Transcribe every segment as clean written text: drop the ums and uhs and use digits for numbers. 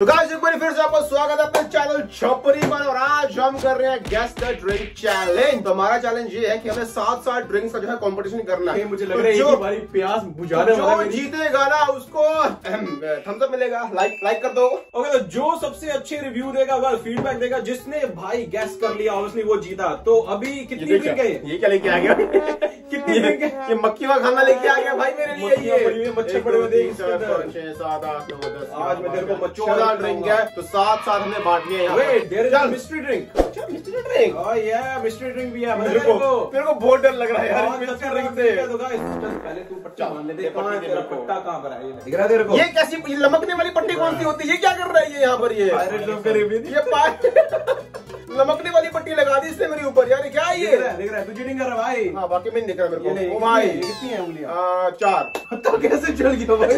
तो गाइस एक बार फिर से आपका स्वागत है अपने चैनल छपरी पर। और आज हम कर रहे हैं गेस द ड्रिंक चैलेंज। तो हमारा चैलेंज ये है कि हमें 7-7 ड्रिंक्स का जो है कंपटीशन करना है। मुझे लग रहा है कि हमारी प्यास बुझा रहे हैं। जो जीतेगा ना उसको थम्स अप मिलेगा। लाइक कर दो। ओके, तो जो सबसे अच्छे रिव्यू देगा, अगर फीडबैक देगा, जिसने भाई गेस कर लिया ऑब्वियसली वो जीता। तो अभी कितनी ड्रिंक है ये? क्या लेके आ गया? कितनी ड्रिंक है ये? मक्खी का खाना लेके आ गया भाई मेरे लिए। मच्छर पड़े हुए देख 6 7 8 9 10। आज मैं तेरे को मच्छर ड्रिंक है तो 7-7 हमने बांटनी है। Wait, there is a mystery drink. अच्छा, mystery drink. Oh yeah, mystery drink भी है। मेरे को बहुत डर लग रहा है यार मिस्ट्री ड्रिंक से। तो गाइस पहले तू पट्टा मान ले। देख तेरा पट्टा कहां पर है, ये दिख रहा है तेरे को? ये कैसी लमकने वाली पट्टी कौन सी होती है? ये क्या कर रहा है ये यहां पर? ये पायरेट लोग कर रहे हैं। ये पायरेट लमकने वाली पट्टी लगा दी इसने मेरे ऊपर। यार क्या है ये? दिख रहा है, तू चीटिंग कर रहा है भाई। हां, बाकी में नहीं दिख रहा मेरे को। ओ भाई, कितनी है उंगलियां? 4। तो कैसे चल गया भाई?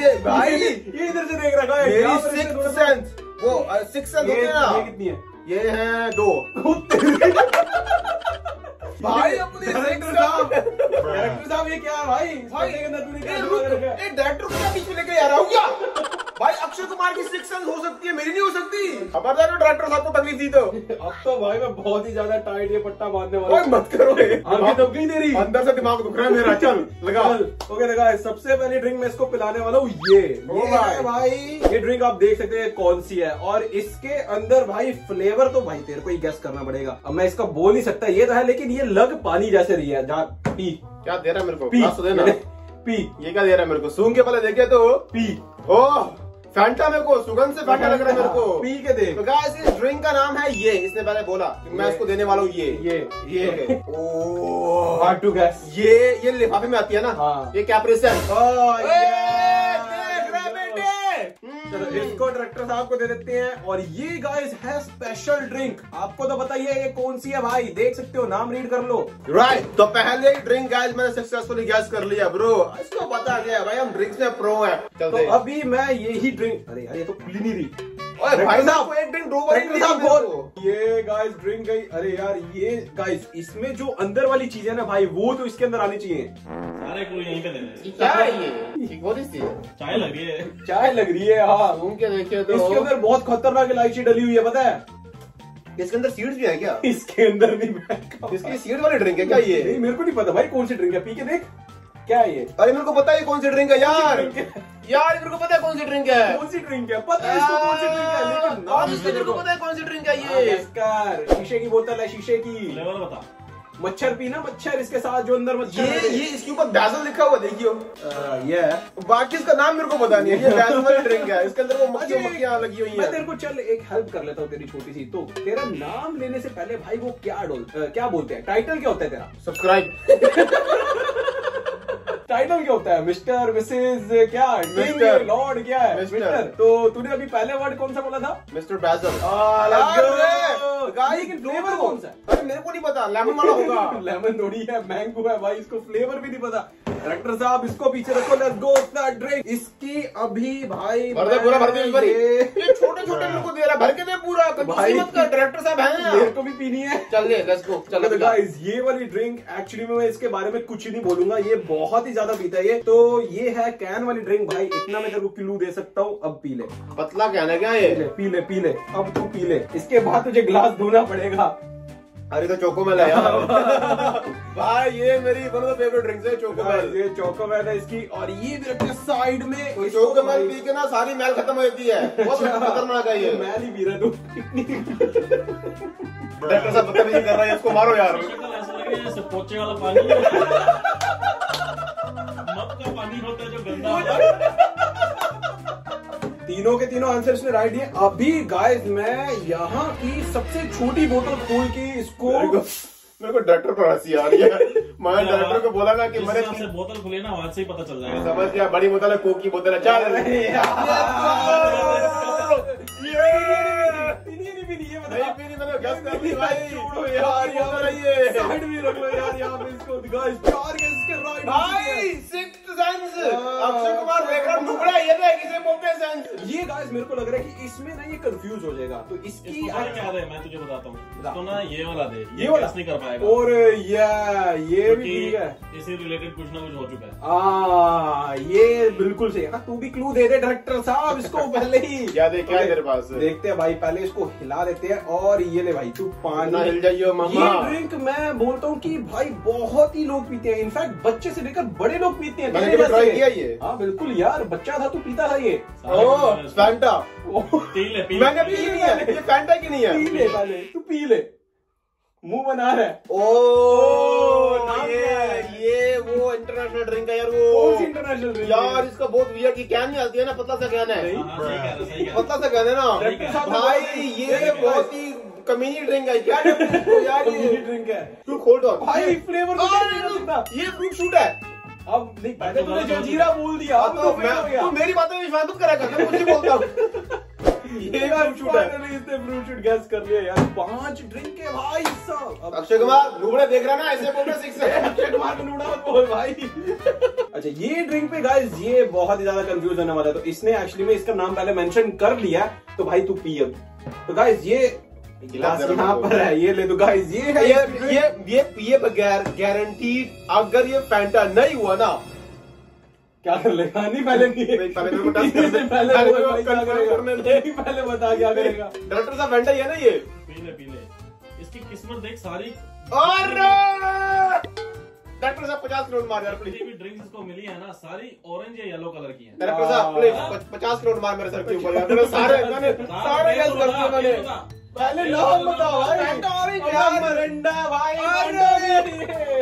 ये भाई ये इधर से देख रहा है। मेरी 6 सेंस वो 6 सेंस होती है ना। ये कितनी है? ये है 2 भाई। अपने डायरेक्टर साहब ये क्या है भाई? भाई के अंदर तूने क्या रखा है? ये डायरेक्टर को बीच में लेके आ रहा हूं क्या भाई? अक्षय कुमार की 6 सेंस हो सकती है, मेरी नहीं हो सकती। खबरदार डायरेक्टर साहब को तकलीफ दी तो। अब तो भाई मैं बहुत ही ज्यादा टाइट ये पट्टा बांधने वाला हूं। मत करो, आंखें दुख गई तेरी। अंदर से दिमाग दुख रहा है मेरा। चल लगा। ओके लगा। सबसे पहली ड्रिंक मैं इसको पिलाने वाला हूँ। ये भाई ये ड्रिंक आप देख सकते हैं कौन सी है। और इसके अंदर भाई फ्लेवर तो भाई तेरे को ही गेस करना पड़ेगा। अब मैं इसका बोल नहीं सकता ये तो है, लेकिन ये लग पानी जैसे रही है। जहाँ पी क्या दे रहा है मेरे को? देना पी। ये क्या दे रहा है मेरे को? सूंघ के पहले देखे तो पी। ओह, फैंटा। मेरे को सुगंध से फैंटा लग रहा है मेरे को। पी के देख। तो गाइस इस ड्रिंक का नाम है ये। इसने पहले बोला कि मैं इसको देने वाला हूँ ये। Oh, hard to guess. ये लिफाफे में आती है ना। हाँ। ये कैप्रिसेंट। ओह देख रहे बेटे। चलो इसको डायरेक्टर साहब को दे देते हैं। और ये गाइस है स्पेशल ड्रिंक। आपको तो बताइए ये कौन सी है भाई। देख सकते हो, नाम रीड कर लो। राइट, तो पहले ड्रिंक गाइस मैंने सक्सेसफुली गैस कर लिया ब्रो। इसको पता गया भाई हम ड्रिंक्स में प्रो है। तो अभी मैं यही ड्रिंक, अरे यार ये तो खुली नहीं रही। अरे भाई साहब एक ड्रिंक दो बार। ये गाइस ड्रिंक गई। अरे यार ये गाइस इसमें जो अंदर वाली चीज है ना भाई, वो तो इसके अंदर आनी चाहिए। अरे कोई यहीं पे देना। क्या है ये? चाय लग रही है। चाय लग रही है। हाँ, घूम के देखिए तो इसके अंदर बहुत खतरनाक इलायची डली हुई है। पता है इसके अंदर सीड्स भी है क्या? इसके अंदर भी इसकी सीड वाली ड्रिंक है क्या ये? नहीं, मेरे को नहीं पता भाई कौन सी ड्रिंक है। पी के देख क्या है ये? अरे मेरे को पता है कौन सी ड्रिंक है यार मेरे को पता है कौन सी ड्रिंक है। कौन सी ड्रिंक है? पता है इसको कौन सी ड्रिंक है, लेकिन नाम इसका मेरे को पता है कौन सी ड्रिंक है ये। इसका शीशे की बोतल है। शीशे की लेवल बता। मच्छर पीना, मच्छर इसके साथ जो अंदर मच्छर ये इसके ऊपर बैजल लिखा हुआ देखियो। ये बाकी इसका नाम मेरे को पता नहीं है। ये बैजल वाली ड्रिंक है। इसके अंदर वो मक्खियां लगी हुई हैं। मैं तेरे को चल एक हेल्प कर लेता हूँ तेरी छोटी सी। तो तेरा नाम लेने से पहले भाई वो क्या बोलते हैं? टाइटल क्या होता है तेरा? सब्सक्राइब। टाइटल क्या होता है? मिस्टर, मिसेज, क्या मिस्टर, लॉर्ड, क्या है? मिस्टर। तो तूने अभी पहले वर्ड कौन सा बोला था? मिस्टर बैजल। गाड़ी की फ्लेवर कौन सा? अरे मेरे को नहीं पता। लेमन वाला होगा। लेमन थोड़ी है, मैंगो है भाई। इसको फ्लेवर भी नहीं पता। डायरेक्टर साहब इसको पीछे रखो। Let's go drink. इसकी अभी भाई भर दे पूरा। भर दे छोटे छोटे मेरे को दे रहा है। भर के दे पूरा भाई। डायरेक्टर साहब है, मेरे को भी पीनी है। चल लेट्स गो। चलो गाइस ये वाली ड्रिंक एक्चुअली मैं इसके बारे में कुछ नहीं बोलूंगा। ये बहुत ही ज्यादा पीता है ये। तो ये है कैन वाली ड्रिंक भाई। इतना मैं तेरे को क्लू दे सकता हूँ। अब पी ले। पतला कैन है क्या ये? पी ले। अब तू पी ले। इसके बाद तुझे ग्लास धोना पड़ेगा। अरे तो चोकोमेल है यार भाई। ये मेरी one of the favourite drinks है चोकोमेल। ये चोकोमेल है इसकी। और ये मेरे साइड में चोकोमेल पी के ना सारी मैल खत्म हो जाती है। बहुत खतरनाक है ये। मैल ही पी रहा तू। डॉक्टर साहब बदतमीजी कर रहा है, इसको मारो यार। ऐसा लग रहा है जैसे पोचे वाला पानी है। मत का पानी होता है जो गंदा। तीनों के तीनों आंसर इसने राइट दिए। अभी गाइस मैं यहाँ की सबसे छोटी बोतल खोल के इसको मेरे को डायरेक्टर को हंसी आ रही है। मैंने डायरेक्टर को बोला ना कि मैंने बोतल खुले ना, आवाज से ही पता चल जाएगा। समझ गया, बड़ी बोतल है, कोक की बोतल है। चल रही है। सेंस, अक्षय कुमार बैकग्राउंड टुकड़ा, ये देख इसे बोलते सेंस। ये गाइस मेरे को लग रहा है कि इसमें ना ये कंफ्यूज हो जाएगा, तो इसकी क्या दे मैं तुझे बताता हूँ, तो ना ये वाला दे, ये वाला नहीं कर पाएगा और ये भी ठीक है, इसे रिलेटेड कुछ ना कुछ हो चुका है। ये बिल्कुल सही है, तू भी क्लू दे दे डायरेक्टर साहब इसको पहले ही। क्या दे क्या तेरे पास? देखते हैं भाई, पहले इसको हिला देते हैं और ये ले भाई तू पानी हिल जाइयो मामा। ये ड्रिंक मैं बोलता हूँ कि भाई बहुत ही लोग पीते हैं, इनफैक्ट बच्चे से लेकर बड़े लोग पीते हैं। मैंने ट्राई किया ये। हाँ बिल्कुल यार, बच्चा था तो पीता था ये। ओ फैंटा, मैंने पी लिया। ये फैंटा की नहीं है, पी ले पहले तू, पी ले, मुंह बना रहा है। ओ ये वो इंटरनेशनल ड्रिंक है यार, वो इंटरनेशनल ड्रिंक यार। इसका बहुत वियर की कैन नहीं आती है ना, पतला सा कैन है, पतला सा कैन है ना भाई। ये बहुत ही कम्युनिटी ड्रिंक है क्या यार, ये ड्रिंक है। तू खोल दो भाई, फ्लेवर ये फ्रूट शूट है। अब नहीं पहले तूने जंजीरा बोल दिया, तो मैं मेरी बातों में विश्वास मत करा कर, मैं कुछ बोलता हूँ। ये इसने फ्रूट शूट गैस कर लिया यार। 5 ड्रिंक के भाई साहब, अक्षय कुमार नूबड़ा देख रहा ना, ऐसे बोलना सीख से, अक्षय कुमार को नूबड़ा मत बोल भाई। अच्छा ये ड्रिंक पे गाइस ये बहुत ही ज्यादा कंफ्यूज होने वाला है, तो इसने एक्चुअली में इसका नाम पहले मेंशन कर लिया, तो भाई तू पी। अब तो गाइस ये गिलास यहाँ पर है, ये ले दो गाइस। ये पिए बगैर गारंटीड अगर ये फैंटा नहीं हुआ ना क्या कर लेगा। नहीं पहले पहले बता क्या करेगा डॉक्टर साहब, फैंटा ही है ना ये, पीने इसकी किस्मत देख सारी। और डॉक्टर साहब 50 करोड़ मार यार प्लीज, भी ड्रिंक्स इसको मिली है ना सारी ऑरेंज या येलो कलर की है। डॉक्टर साहब प्लीज 50 करोड़ मार मेरे सर के ऊपर यार, मेरे सारे गैस कर दिए मैंने। पहले नाम बताओ भाई, मरिंडा भाई।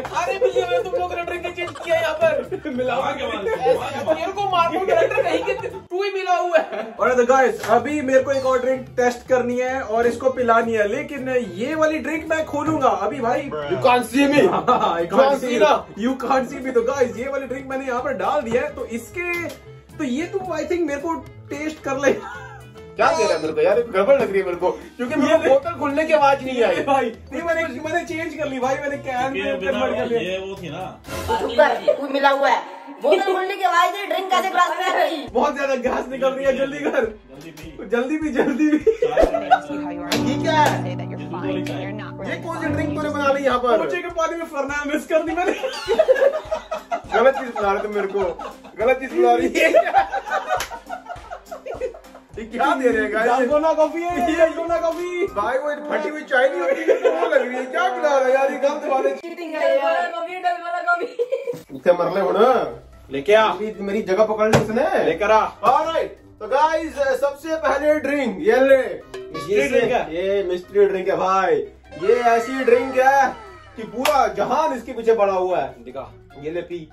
अरे भैया मैं तुम लोग रेडर के चेंज किया यहाँ पर, मिलावा के मेरे को मारू रेडर नहीं कि तू ही मिला हुआ है। और तो गाइस अभी मेरे को एक और ड्रिंक टेस्ट करनी है और इसको पिलानी है, लेकिन ये वाली ड्रिंक मैं खोलूंगा अभी भाई। You can't see me, you can't see me. तो गाइस ये वाली ड्रिंक मैंने यहाँ पर डाल दिया है, तो इसके तो ये तू आई थिंक मेरे को टेस्ट कर ले। क्या दे रहा है मेरे को यार, गड़बड़ लग रही है मेरे को, क्योंकि मेरे बोतल खुलने की आवाज नहीं आई भाई। नहीं मैंने चेंज कर ली भाई, मैंने कैन में गड़बड़ कर लिया। ये वो थी ना शुगर कोई मिला हुआ है, बोतल खुलने की आवाज नहीं, ड्रिंक कैसे ग्लास में रही, बहुत ज्यादा गैस निकल रही है। जल्दी कर, जल्दी भी, जल्दी भी ठीक है। ये कौन सी ड्रिंक तूने बना ली यहाँ पर? मुझे के पानी में फरना मिस कर दी मैंने। गलत चीज बना रहे तुम मेरे को, गलत चीज बना रही है। क्या दे रहे कॉफी है ये कॉफी भाई, वो फटी हुई चाय नहीं होती लग रही है, क्या पिला रहा यार ये गंद वाले। इतने मरले हो ना, लेके आ मेरी जगह पकड़ ली इसने, लेकर आ। ऑलराइट तो गाइस सबसे पहले ड्रिंक ये ले, ये मिस्ट्री ड्रिंक है भाई। ये ऐसी ड्रिंक है कि पूरा जहान इसके पीछे पड़ा हुआ है। दिखा ये ले पी।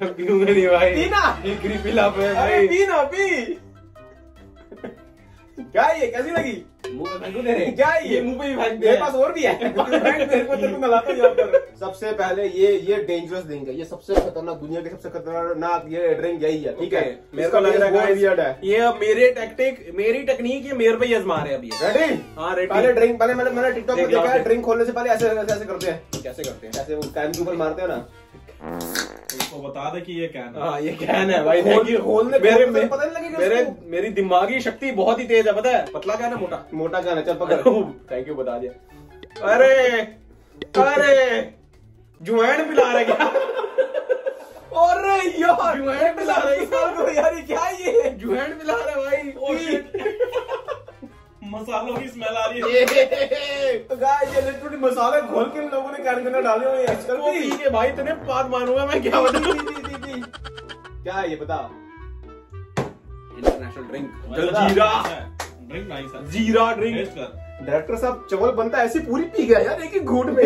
पीऊंगा नहीं भाई, पीना पिला पे भाई, पीना पी। क्या ये कैसी लगी? मुंह दे रहे क्या ये, मुंह पे फेंक दे, पास और भी है। सबसे पहले ये डेंजरस ड्रिंक है, ये सबसे खतरनाक, दुनिया के सबसे खतरनाक ये ड्रिंक यही है। ठीक है मेरे को लग रहा है ये अब मेरे टैक्टिक, मेरी टेक्निक ये मेरे पे ही आजमा रहे हैं अभी। रेडी? हाँ रेडी। पहले ड्रिंक, पहले मैंने टिकटॉक पे देखा है, ड्रिंक खोलने से पहले ऐसे ऐसे करते हैं। कैसे करते हैं? ऐसे कैन के ऊपर मारते हैं ना, तो बता दे कि ये कैन है। हाँ ये कैन है भाई, खोलने मेरे पता नहीं लगेगा। मेरी दिमागी शक्ति बहुत ही तेज है, पता है। पतला कैन है, मोटा मोटा कैन है। चल पकड़, थैंक यू बता दिया। अरे अरे जुआन पिला रहा है क्या? अरे यार जुआन पिला रहा है इसको यार, क्या ये जुआन पिला रहा है भाई। मसालों की स्मेल आ रही है। तो गाइस ये लिटरली मसाले घोल के इन लोगों ने कैन करना डाले हुए हैं। चल वो ठीक है भाई, इतने पाद मानूंगा मैं, क्या बताऊं। क्या ये बता, international drink jaljeera drink, nice है जीरा ड्रिंक। डायरेक्टर साहब चवल बनता है ऐसी पूरी पी गया यार एक ही घूंट में,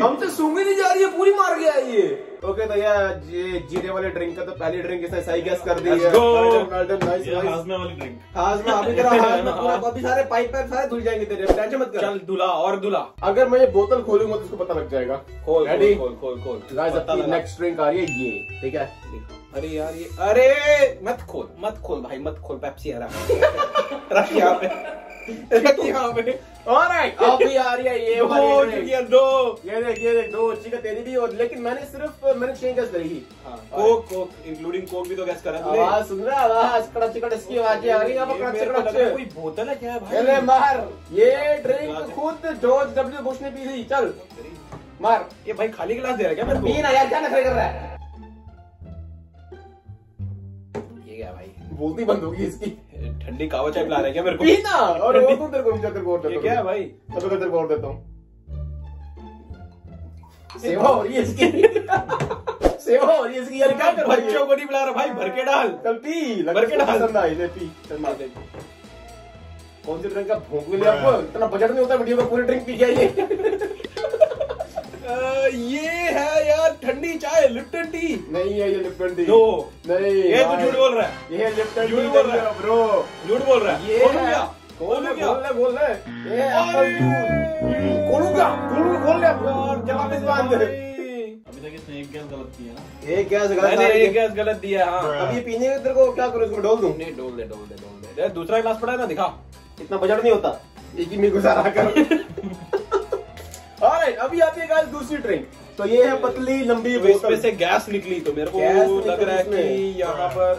हमसे सूंघी नहीं जा रही है, पूरी मार गया ये। ओके तो यार ये जीरे वाले ड्रिंक का तो पहली ड्रिंक इसने सही गैस कर दी है। हाजमे वाली ड्रिंक, हाजमा अभी तेरा पूरा अभी सारे पाइप पैक सारे धुल जाएंगे तेरे, टेंशन मत कर। चल धुला और धुला। अगर मैं ये बोतल खोलूंगा तो उसको पता लग जाएगा। खोल रेडी, खोल खोल खोल। नेक्स्ट ड्रिंक आ रही है ये, ठीक है। अरे यार ये, अरे मत खोल मत खोल भाई मत खोल, पेप्सी आ रहा है। रख यहाँ पे, रख यहाँ पे। ऑलराइट अब भी आ रही है ये हो चुकी है दो, ये देख दो अच्छी का तेरी भी। और लेकिन मैंने सिर्फ मैंने छह गैस करी थी, कोक कोक इंक्लूडिंग कोक भी तो गैस करा तूने। आवाज सुन रहा है, आवाज कड़ा चिकड़ इसकी आवाज आ रही है। अब कड़ा चिकड़ कोई बोतल है क्या भाई? अरे मार ये ड्रिंक खुद जॉर्ज डब्ल्यू बुश ने पी थी। चल मार ये भाई खाली गिलास दे रहा है क्या मेरे को? पी ना यार, क्या नखरे कर रहा है ये? क्या भाई बोलती बंद होगी इसकी। ठंडी कावा चाय पिला रहा है क्या मेरे को? पी ना। और वो तो तेरे को और देता हूं। क्या है भाई? तब तक तेरे को और देता हूं। सेवा हो रही है इसकी, सेवा हो रही है इसकी यार। क्या कर रहा है? बच्चों को नहीं पिला रहा भाई, भर के डाल। चल पी, भर के डाल। पसंद आई ले पी। चल मार दे। कौन से ड्रिंक का भोंक ले आपको? इतना बजट नहीं होता वीडियो में पूरी ड्रिंक पी जाइए। ये है यार ठंडी चाय, लिप्टन टी नहीं है ये। लिप्टन टी नहीं, ये तो झूठ बोल रहा है। ये लिप्टन झूठ बोल रहा है ब्रो, झूठ बोल रहा है। ये खोल क्या बोल रहा है? ये एप्पल जूस खोलूंगा, खोल ले यार। जवाब इस बात दे। अभी तक इसने एक गैस गलत दिया ना, एक गैस गलत दिया। हां अब ये पीने में तेरे को क्या करूं? इसको डोल दूं? नहीं डोल दे। दूसरा गिलास पड़ा है ना, दिखा। इतना बजट नहीं होता, एक ही में गुजारा कर। अभी आती है गाइस दूसरी ड्रिंक। तो ये है पतली लंबी बोतल, इसमें से गैस निकली। तो मेरे को लग रहा है कि यहाँ पर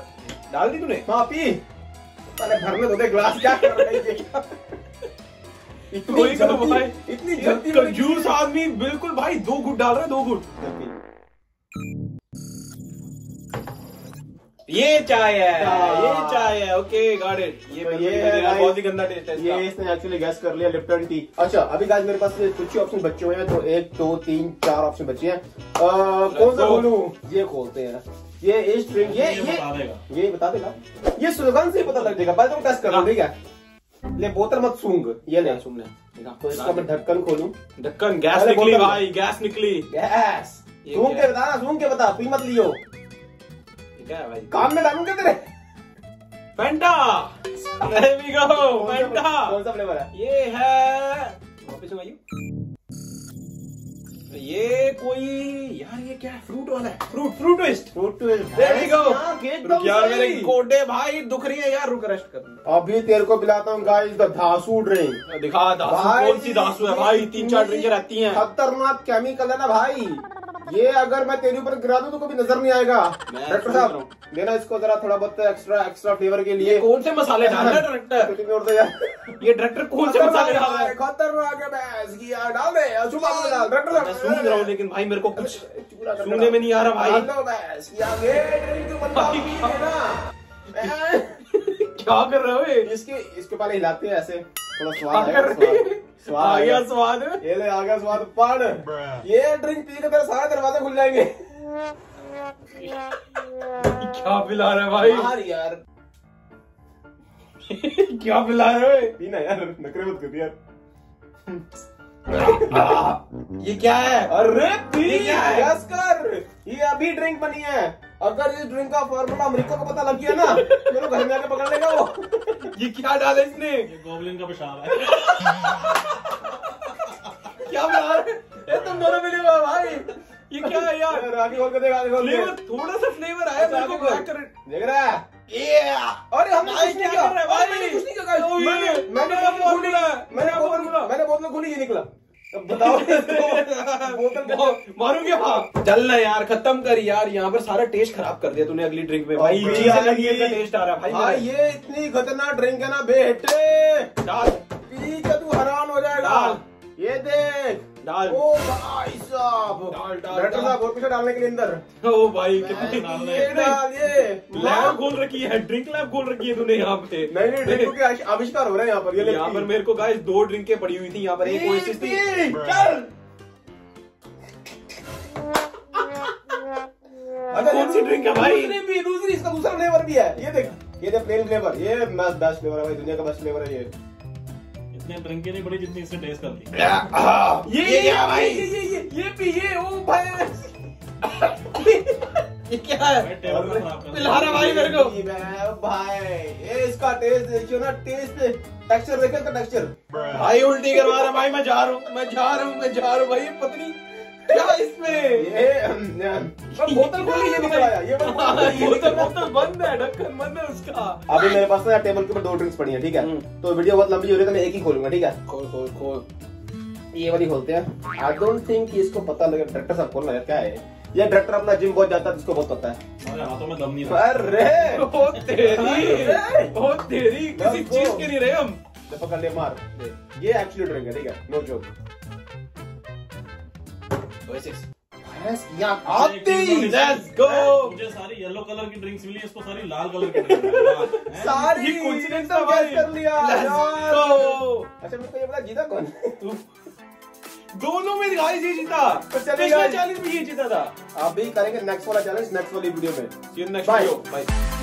डाल दी तूने। हाँ पी। अरे भर में तो दे ग्लास, क्या कर रहा है ये? इतनी जल्दी कंजूस आदमी बिल्कुल भाई। दो घुट डाल रहा है, दो घुट। ये चाय है। Okay got it. ये बहुत ही गंदा टेस्ट है इसका। ये इसने एक्चुअली गैस कर लिया लिप्टन टी। अच्छा अभी गाइस मेरे पास कुछ ही ऑप्शन बचे हुए हैं। तो 1 2 3 4 ऑप्शन बचे हैं। कौन सा बोलूं? ये खोलते हैं ये इस ड्रिंक, ये बता देगा। ये सुगंध से पता लग जाएगा। भाई तुम टेस्ट कर लो ठीक है। ले बोतल मत सूंघ, ये ले सूंघने। तो इसका मैं ढक्कन खोलूं। ढक्कन गैस निकली भाई, गैस निकली। गैस सूंघ के बता ना, सूंघ के बता। पी मत लियो भाई। काम में डालूंगा तेरे। Fanta. There we go, Fanta. कौन सा फ्लेवर है? ये है वापस आइयो। ये कोई यार ये क्या है? फ्रूट वाला है। Fruit twist. There we go। यार मेरे गोडे भाई दुख रही है यार, रुक रेस्ट कर। अभी तेरे को पिलाता हूँ गाइस द धासू ड्रिंक। दिखा धासू, कौन सी धासू है भाई? 3-4 ड्रिंक रहती है। खतरनाक केमिकल है ना भाई ये। अगर मैं तेरे ऊपर गिरा दूं तो कभी नजर नहीं आएगा। डॉक्टर साहब देना इसको जरा थोड़ा बहुत एक्स्ट्रा फ्लेवर के लिए। कौन से मसाले डाल रहा है डायरेक्टर? ये डायरेक्टर कौन से मसाले डाल रहा है? खतरनाक है भैंस की यार, डाल दे। सुबह को डाल डायरेक्टर। मैं सुन रहा हूं लेकिन भाई मेरे को कुछ सुनने में नहीं आ रहा भाई। डाल दो भैंस यार। ये ड्रिंक तो बंदा है ना, क्या कर रहे हो? इसके पहले हिलाते हैं ऐसे, थोड़ा स्वाद है। स्वाद ये ले आ गया स्वाद। पान ये ड्रिंक पी के तेरे सारे दरवाजे खुल जाएंगे। क्या पिला रहा है भाई? यार क्या पिला रहा है? पीना यार, नखरे मत कर यार। ये क्या है? अरे पी, गैस कर। ये अभी ड्रिंक बनी है। अगर इस ड्रिंक का फॉर्मूला अमेरिका को पता लग गया ना, मेरे घर में आके पकड़ लेगा वो। ये क्या डाला इसने? ये गोब्लिन का पेशाब है। क्या बना रहे ये तुम दोनों मिले हुए भाई? ये क्या है यार? आगे खोल के देखा, फ्लेवर थोड़ा सा फ्लेवर आया मेरे को। देख रहा है ये? अरे हमने क्या कर रहा है भाई? कुछ नहीं किया। मैंने बोतल खोली, ये निकला। बताओ मारूंगा। हाँ चल ना यार, खत्म कर यार। यहाँ पर सारा टेस्ट खराब कर दिया तूने अगली ड्रिंक में भाई। ये टेस्ट आ रहा है भाई। हाँ ये इतनी खतरनाक ड्रिंक है ना बेटे। डाल पी के तू हैरान हो जाएगा। ये देख डाल। ओ भाई साहब डाल साहब। और पीछे डालने के लिए अंदर। ओ भाई कितनी डाल। ये लैब खोल रखी है, ड्रिंक लैब खोल रखी है तूने यहाँ पे। नहीं ड्रिंक के आविष्कार हो रहा है यहाँ पर। यहाँ पर मेरे को गाइस 2 ड्रिंकें पड़ी हुई थी यहाँ पर। एक ओएसिस थी। अरे कौन सी ड्रिंक है भाई? दूसरी, इसका दूसरा फ्लेवर भी है। ये देख, ये देख प्लेन फ्लेवर। ये बेस्ट फ्लेवर है भाई, दुनिया का बेस्ट फ्लेवर है ये। ड्रिंक के नहीं बड़ी जितनी इससे टेस्ट करती। ये पी ये। ओ भाई ये क्या है? पिला रहा भाई मेरे को भाई। ये इसका टेस्ट देखियो ना, टेस्ट टेक्सचर देखो, टेक्सचर भाई। उल्टी करवा रहा भाई। मैं जा रहा हूँ भाई। पत्नी क्या इसमें बोतल खोली नहीं निकलाया, ये बोतल बंद है, ढक्कन बंद है उसका। अभी मेरे पास ना टेबल के ऊपर 2 ड्रिंक्स पड़ी है, ठीक है। तो वीडियो बहुत लंबी हो रही है तो मैं एक ही खोलूंगा, ठीक है। खोल खोल खोल, ये वाली खोलते हैं। आई डोंट थिंक इसको पता लगे, डायरेक्टर साहब खोलना क्या है। ये डायरेक्टर अपना जिम बहुत जाता है, इसको बहुत पता है। हाथों में दम नहीं रहा। अरे ओ तेरी किसी चीज के नहीं रहे हम। पकड़ ले, मार। ये एक्चुअली ड्रिंक है, ठीक है, नो जोक। Let's go. मुझे सारी येलो कलर की ड्रिंक्स मिली, इसको सारी लाल कलर की ड्रिंक्स। सारी कोइंसिडेंस कर लिया। अच्छा मेरे को ये बता जीता कौन? तू। दोनों में गाइस ये जीता। पिछला चैलेंज भी ये जीता था। आप भी करेंगे नेक्स्ट वाला चैलेंज नेक्स्ट वाली वीडियो में। बाय।